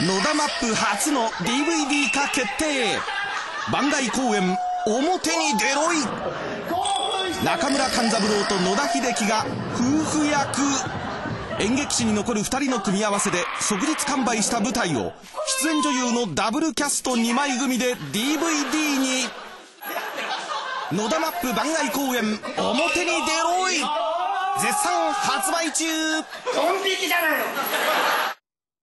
野田マップ初の DVD 化決定。番外公演表に出ろい。中村勘三郎と野田秀樹が夫婦役。演劇史に残る2人の組み合わせで即日完売した舞台を出演女優のダブルキャスト2枚組で DVD に。野田マップ番外公演表に出ろい、絶賛発売中。ドン引きじゃないの。